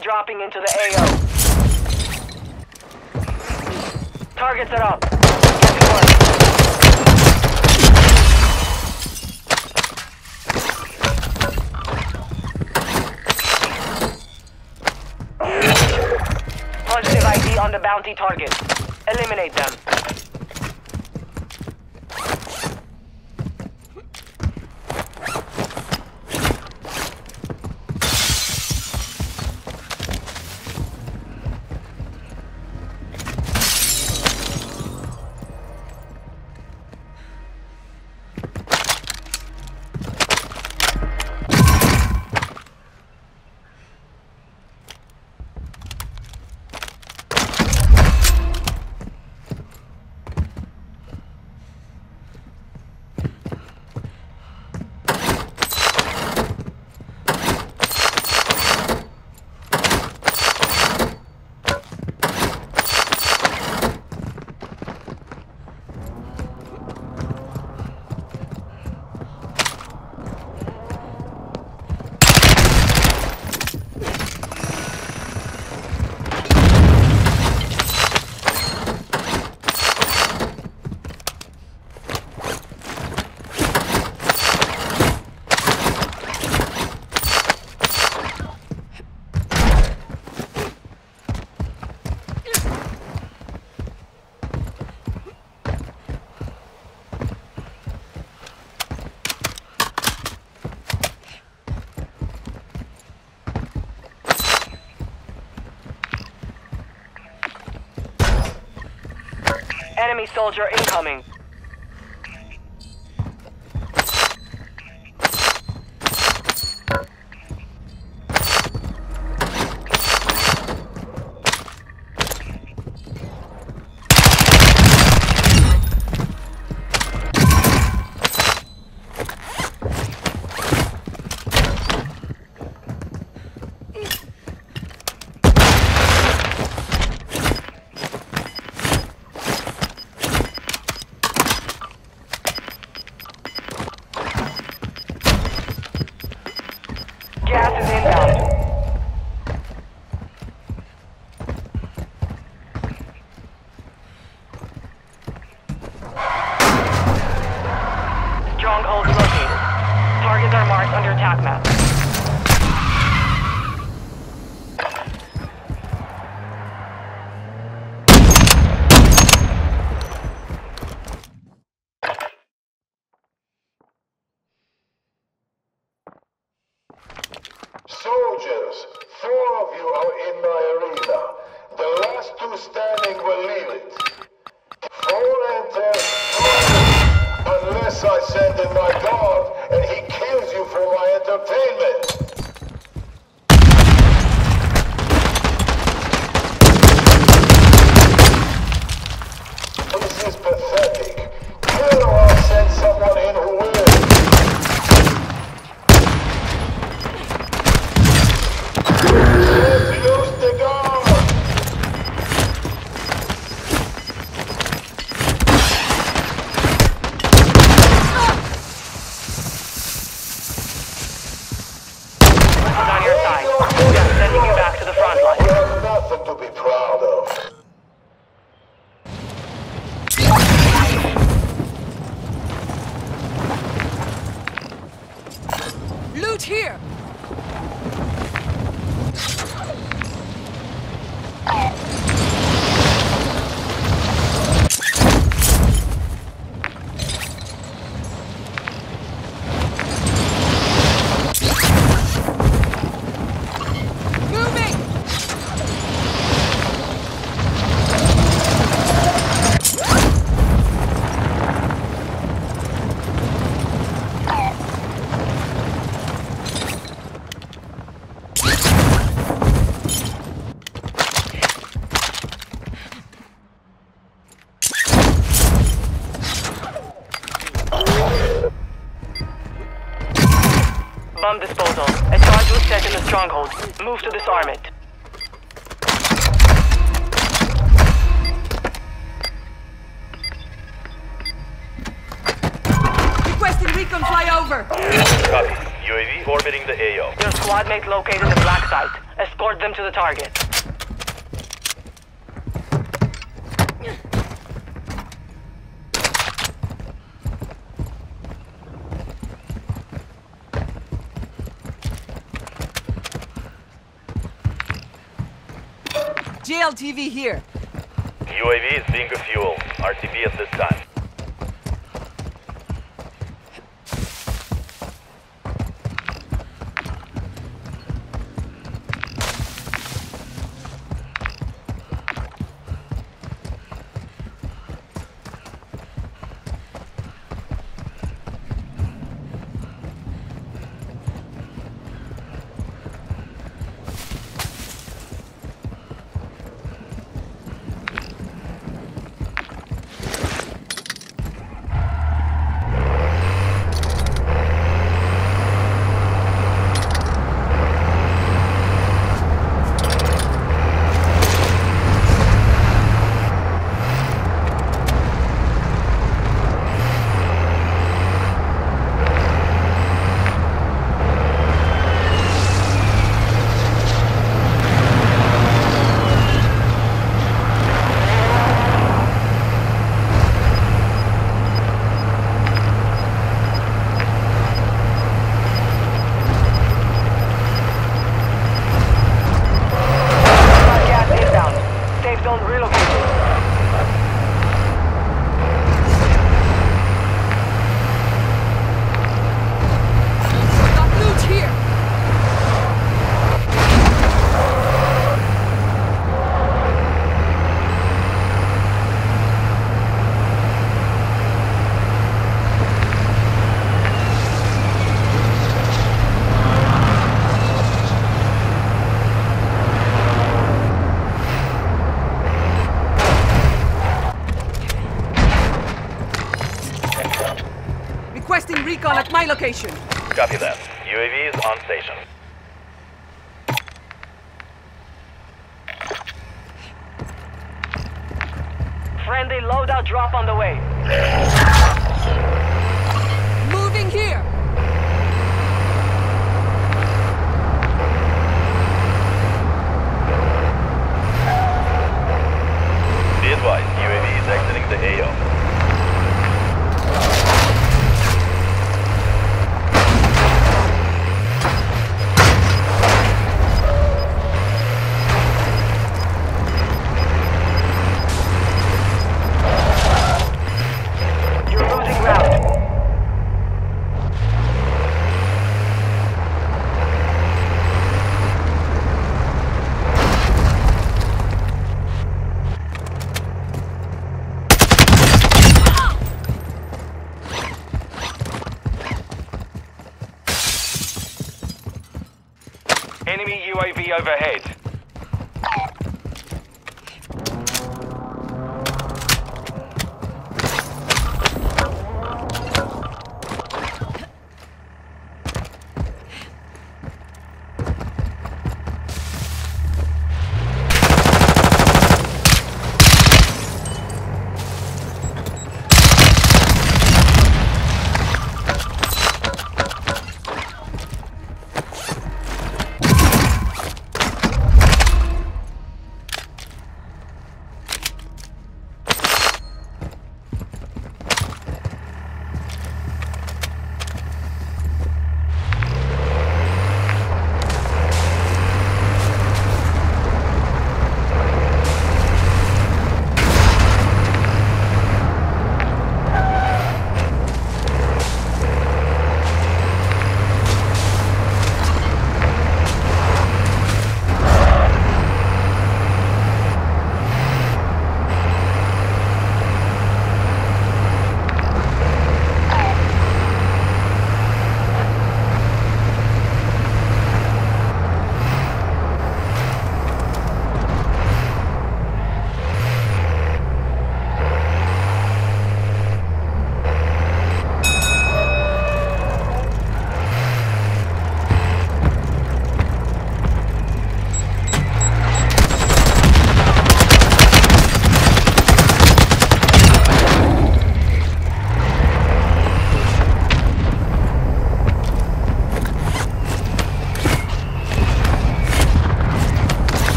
Friendly dropping into the AO. Targets are up. Get to work. Positive ID on the bounty target. Eliminate them. Enemy soldier incoming. Soldiers, 4 of you are in my arena. The last 2 standing will leave it. 4 enter, 4 unless I send in my guard and he kills you for my entertainment. Here. Bomb disposal. A charge was set in the stronghold. Move to disarm it. Requesting recon flyover. Copy. UAV orbiting the AO. Your squad mate located the black site. Escort them to the target. JLTV here. UAV is being a fuel. RTV at this time. Recon at my location. Copy that. UAV is on station. Friendly loadout drop on the way. Moving here. Be advised, UAV is exiting the AO. Enemy UAV overhead.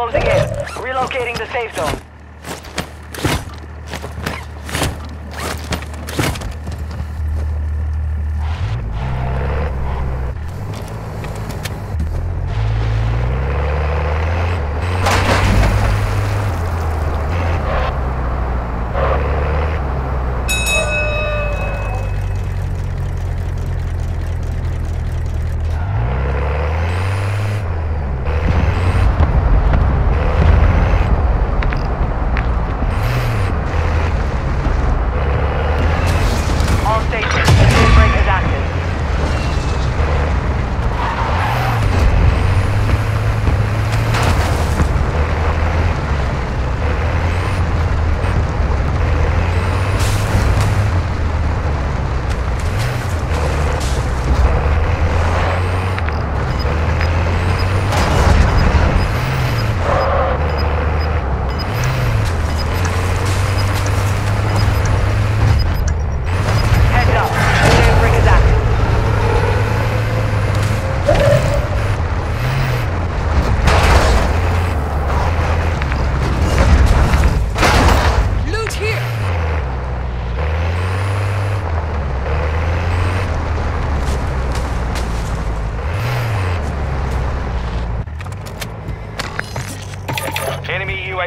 closing in. Relocating the safe zone.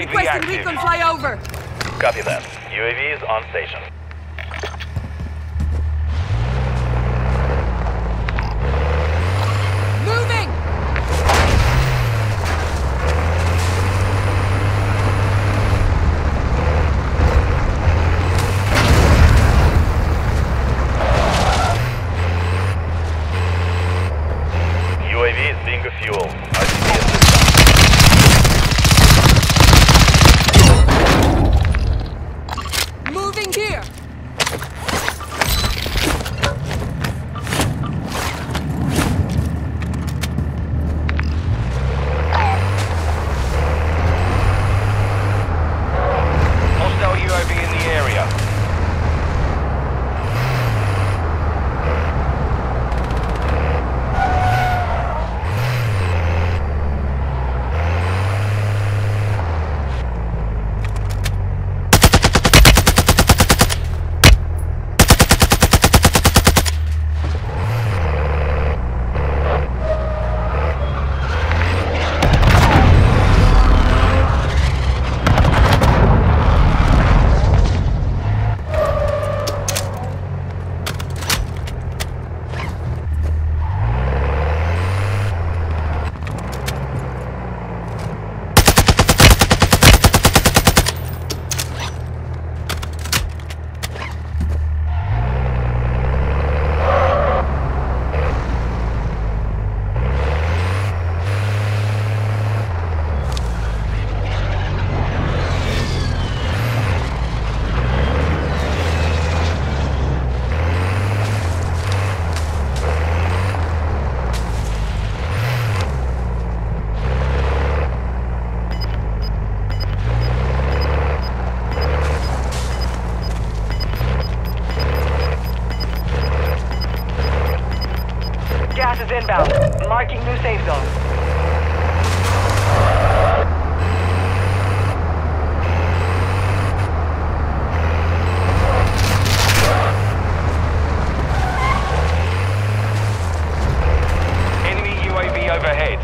Requesting recon flyover. Copy that. UAV is on station. Moving. UAV is being refueled. Inbound. Marking new safe zone. Enemy UAV overhead.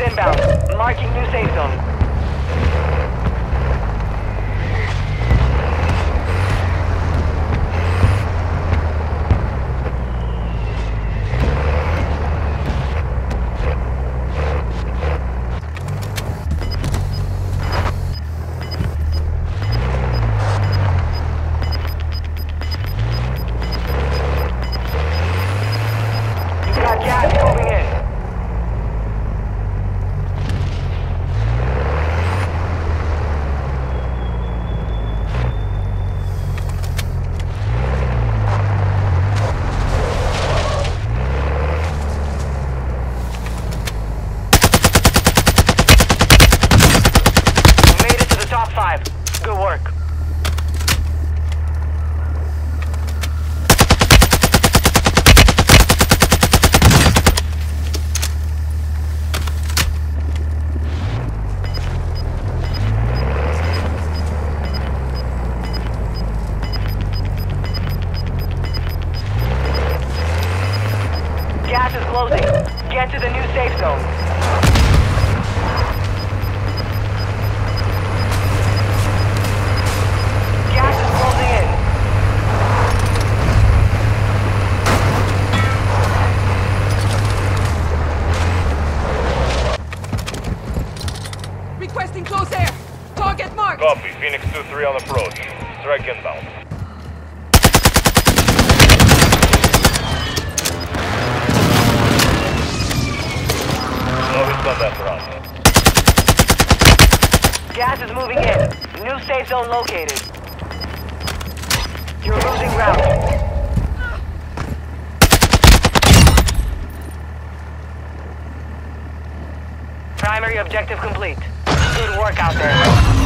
is inbound. Marking new safe zone. Gas is moving in. New safe zone located. You're losing ground. Primary objective complete. Good work out there.